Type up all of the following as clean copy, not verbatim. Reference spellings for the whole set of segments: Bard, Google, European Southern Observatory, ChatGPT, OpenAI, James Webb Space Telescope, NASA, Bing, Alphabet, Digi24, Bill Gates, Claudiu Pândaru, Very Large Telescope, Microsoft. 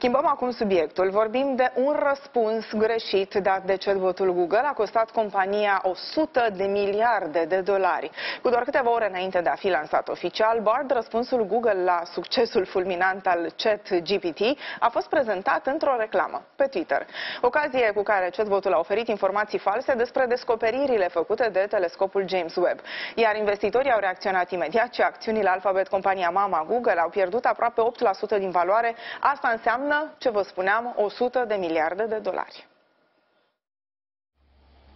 Schimbăm acum subiectul. Vorbim de un răspuns greșit dat de chatbotul Google. A costat compania 100 de miliarde de dolari. Cu doar câteva ore înainte de a fi lansat oficial, Bard, răspunsul Google la succesul fulminant al ChatGPT, a fost prezentat într-o reclamă pe Twitter. Ocazie cu care chatbotul a oferit informații false despre descoperirile făcute de telescopul James Webb. Iar investitorii au reacționat imediat și acțiunile Alphabet, compania mama Google, au pierdut aproape 8% din valoare. Asta înseamnă, ce vă spuneam, 100 de miliarde de dolari.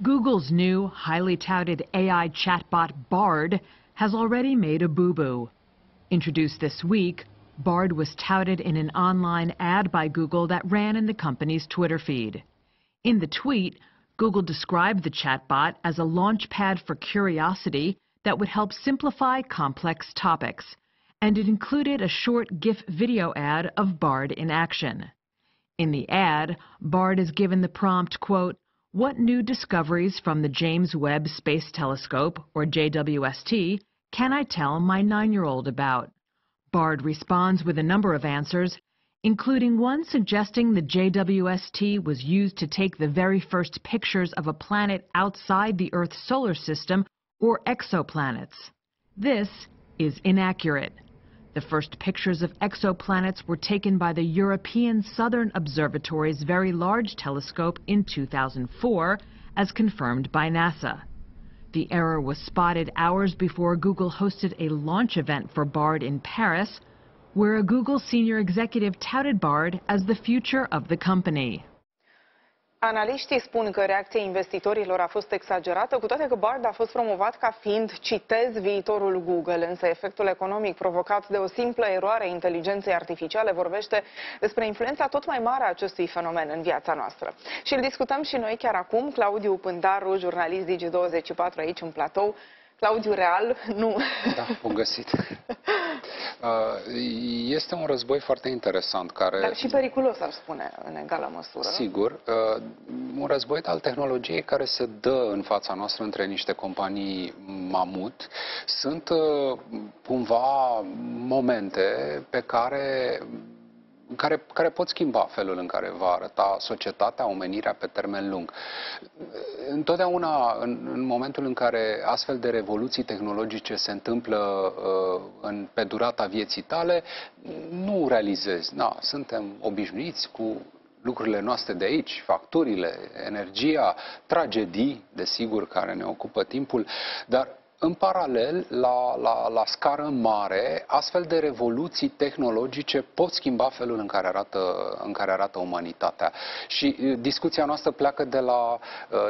Google's new, highly touted AI chatbot Bard has already made a boo-boo. Introduced this week, Bard was touted in an online ad by Google that ran in the company's Twitter feed. In the tweet, Google described the chatbot as a launchpad for curiosity that would help simplify complex topics, and it included a short GIF video ad of Bard in action. In the ad, Bard is given the prompt, quote, "What new discoveries from the James Webb Space Telescope, or JWST, can I tell my 9-year-old about?" Bard responds with a number of answers, including one suggesting the JWST was used to take the very first pictures of a planet outside the Earth's solar system, or exoplanets. This is inaccurate. The first pictures of exoplanets were taken by the European Southern Observatory's Very Large Telescope in 2004, as confirmed by NASA. The error was spotted hours before Google hosted a launch event for Bard in Paris, where a Google senior executive touted Bard as the future of the company. Analiștii spun că reacția investitorilor a fost exagerată, cu toate că Bard a fost promovat ca fiind, citez, viitorul Google, însă efectul economic provocat de o simplă eroare a inteligenței artificiale vorbește despre influența tot mai mare a acestui fenomen în viața noastră. Și îl discutăm și noi chiar acum. Claudiu Pândaru, jurnalist Digi24 aici în platou. Claudiu, real? Nu. Da, bun găsit. Este un război foarte interesant care... Dar și periculos, ar spune, în egală măsură. Sigur. Un război al tehnologiei care se dă în fața noastră între niște companii mamut. Sunt cumva momente pe care pot schimba felul în care va arăta societatea, omenirea pe termen lung. Întotdeauna, în momentul în care astfel de revoluții tehnologice se întâmplă pe durata vieții tale, nu realizezi. Da, suntem obișnuiți cu lucrurile noastre de aici, facturile, energia, tragedii, desigur, care ne ocupă timpul, dar în paralel, la scară mare, astfel de revoluții tehnologice pot schimba felul în care arată umanitatea. Și discuția noastră pleacă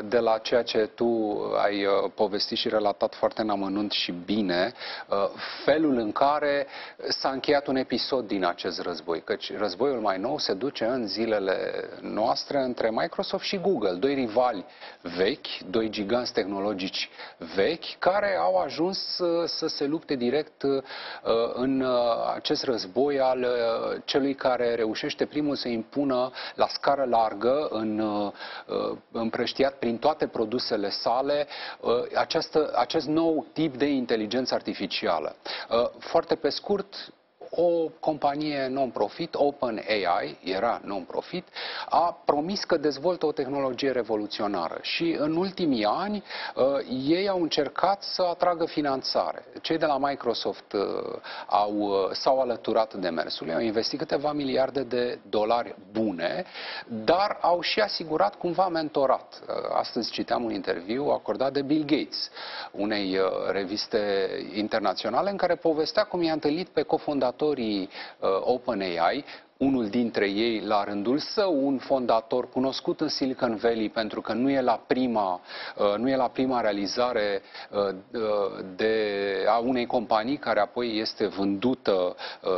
de la ceea ce tu ai povestit și relatat foarte în amănunt și bine, felul în care s-a încheiat un episod din acest război. Căci războiul mai nou se duce în zilele noastre între Microsoft și Google, doi rivali vechi, doi giganți tehnologici vechi, care au ajuns să se lupte direct în acest război al celui care reușește primul să impună la scară largă, împrăștiat prin toate produsele sale, acest nou tip de inteligență artificială. Foarte pe scurt, o companie non-profit, OpenAI, era non-profit, a promis că dezvoltă o tehnologie revoluționară și în ultimii ani ei au încercat să atragă finanțare. Cei de la Microsoft s-au alăturat demersului, au investit câteva miliarde de dolari bune, dar au și asigurat cumva mentorat. Astăzi citeam un interviu acordat de Bill Gates, unei reviste internaționale, în care povestea cum i-a întâlnit pe cofondator OpenAI, unul dintre ei la rândul său, un fondator cunoscut în Silicon Valley, pentru că nu e la prima realizare a unei companii care apoi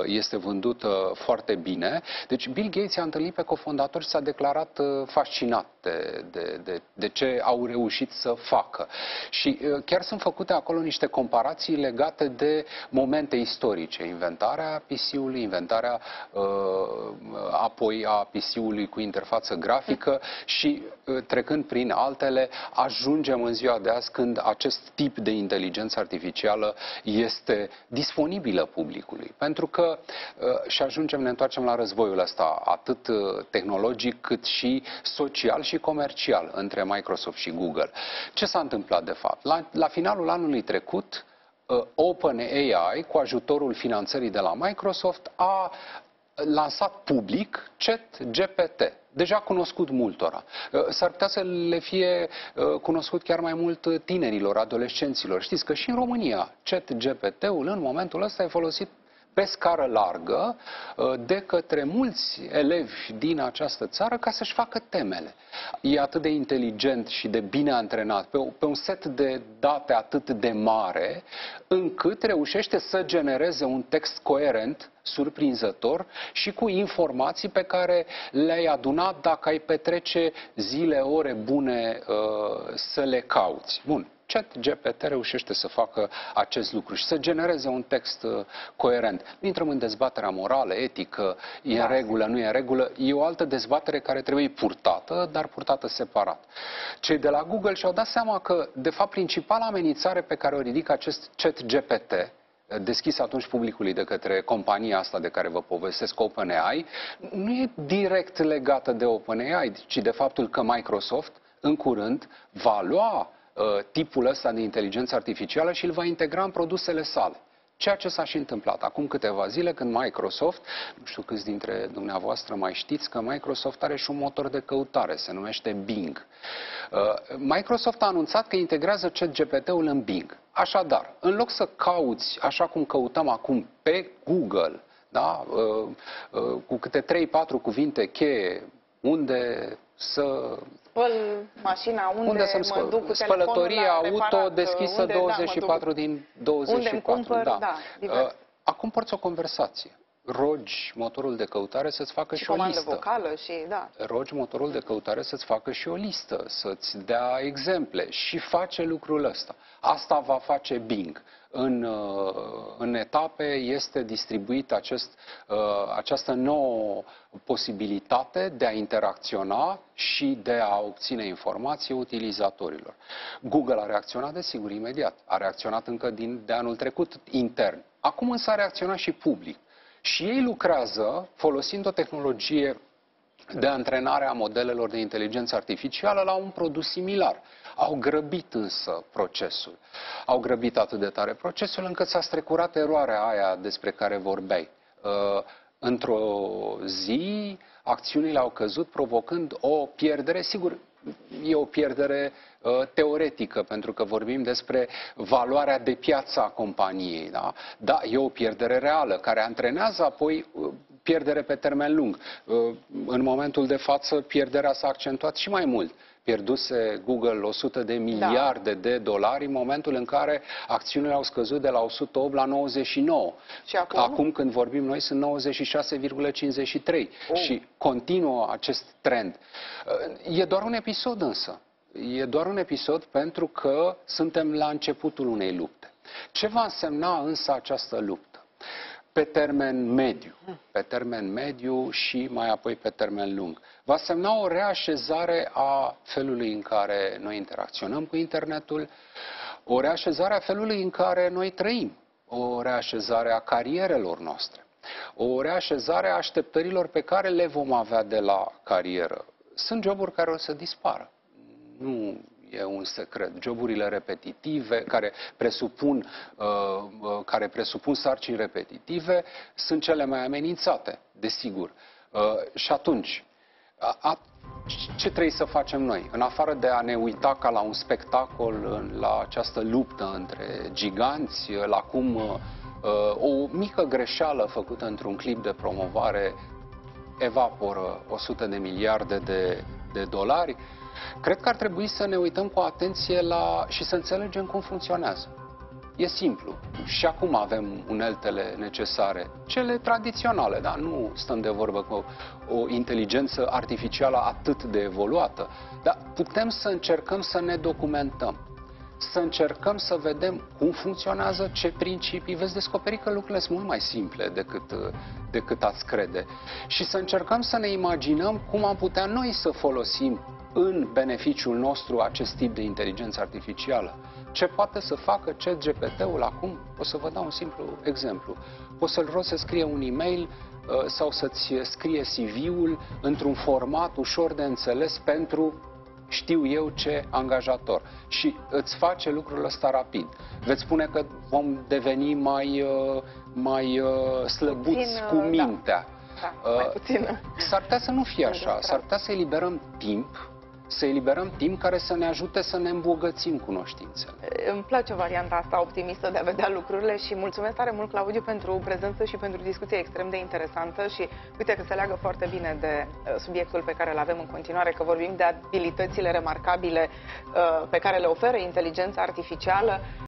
este vândută foarte bine. Deci Bill Gates a întâlnit pe cofondator și s-a declarat fascinat de ce au reușit să facă. Și chiar sunt făcute acolo niște comparații legate de momente istorice. Inventarea PC-ului, inventarea apoi a PC-ului cu interfață grafică și trecând prin altele, ajungem în ziua de azi când acest tip de inteligență artificială este disponibilă publicului. Pentru că și ajungem, ne întoarcem la războiul ăsta, atât tehnologic cât și social și comercial între Microsoft și Google. Ce s-a întâmplat de fapt? La finalul anului trecut, OpenAI, cu ajutorul finanțării de la Microsoft, a lansat public ChatGPT, deja cunoscut multora. S-ar putea să le fie cunoscut chiar mai mult tinerilor, adolescenților. Știți că și în România ChatGPT-ul în momentul ăsta e folosit pe scară largă de către mulți elevi din această țară ca să-și facă temele. E atât de inteligent și de bine antrenat pe un set de date atât de mare, încât reușește să genereze un text coerent, surprinzător și cu informații pe care le-ai adunat dacă ai petrece zile, ore bune să le cauți. Bun. ChatGPT reușește să facă acest lucru și să genereze un text coerent. Intrăm în dezbaterea morală, etică, e în regulă, nu e în regulă. E o altă dezbatere care trebuie purtată, dar purtată separat. Cei de la Google și-au dat seama că, de fapt, principala amenințare pe care o ridică acest ChatGPT, deschis atunci publicului de către compania asta de care vă povestesc, OpenAI, nu e direct legată de OpenAI, ci de faptul că Microsoft, în curând, va lua tipul ăsta de inteligență artificială și îl va integra în produsele sale. Ceea ce s-a și întâmplat acum câteva zile când Microsoft, nu știu câți dintre dumneavoastră mai știți că Microsoft are și un motor de căutare, se numește Bing. Microsoft a anunțat că integrează ChatGPT-ul în Bing. Așadar, în loc să cauți așa cum căutăm acum pe Google, da, cu câte 3-4 cuvinte cheie, unde să spăl mașina, unde să-mi spăl, duc cu spălătoria auto deschisă unde, 24 din 24. Unde cumpăr, acum porți o conversație. Rogi motorul de căutare să-ți facă și o listă. Vocală și, da. Rogi motorul de căutare să-ți facă și o listă, să-ți dea exemple și face lucrul ăsta. Asta va face Bing. În etape este distribuit această nouă posibilitate de a interacționa și de a obține informații utilizatorilor. Google a reacționat, desigur, imediat. A reacționat încă de anul trecut intern. Acum însă a reacționat și public. Și ei lucrează folosind o tehnologie de antrenare a modelelor de inteligență artificială la un produs similar. Au grăbit însă procesul. Au grăbit atât de tare procesul încât s-a strecurat eroarea aia despre care vorbeai. Într-o zi, acțiunile au căzut provocând o pierdere, sigur, e o pierdere teoretică, pentru că vorbim despre valoarea de piață a companiei. Da? Da, e o pierdere reală, care antrenează apoi pierdere pe termen lung. În momentul de față, pierderea s-a accentuat și mai mult. Pierduse Google 100 de miliarde de dolari în momentul în care acțiunile au scăzut de la 108 la 99. Și acum? Acum când vorbim noi sunt 96,53. Și continuă acest trend. E doar un episod însă. E doar un episod pentru că suntem la începutul unei lupte. Ce va însemna însă această luptă? Pe termen mediu, pe termen mediu și mai apoi pe termen lung. Va semna o reașezare a felului în care noi interacționăm cu internetul, o reașezare a felului în care noi trăim, o reașezare a carierelor noastre, o reașezare a așteptărilor pe care le vom avea de la carieră. Sunt joburi care o să dispară. Nu e un secret. Joburile repetitive care presupun sarcini repetitive sunt cele mai amenințate, desigur. Și atunci, ce trebuie să facem noi? În afară de a ne uita ca la un spectacol, la această luptă între giganți, la cum o mică greșeală făcută într-un clip de promovare evaporă 100 de miliarde de dolari, cred că ar trebui să ne uităm cu atenție și să înțelegem cum funcționează. E simplu. Și acum avem uneltele necesare, cele tradiționale, dar nu stăm de vorbă cu o inteligență artificială atât de evoluată. Dar putem să încercăm să ne documentăm, să încercăm să vedem cum funcționează, ce principii, veți descoperi că lucrurile sunt mult mai simple decât ați crede. Și să încercăm să ne imaginăm cum am putea noi să folosim în beneficiul nostru acest tip de inteligență artificială. Ce poate să facă ChatGPT-ul acum? O să vă dau un simplu exemplu. Poți să-l rogi să scrie un e-mail sau să-ți scrie CV-ul într-un format ușor de înțeles pentru știu eu ce angajator. Și îți face lucrul ăsta rapid. Veți spune că vom deveni mai slăbuți puțin, cu mintea. Da, s-ar putea să nu fie așa. S-ar putea să eliberăm timp care să ne ajute să ne îmbogățim cunoștințele. Îmi place varianta asta optimistă de a vedea lucrurile și mulțumesc tare mult, Claudiu, pentru prezență și pentru discuția extrem de interesantă și uite că se leagă foarte bine de subiectul pe care îl avem în continuare, că vorbim de abilitățile remarcabile pe care le oferă inteligența artificială.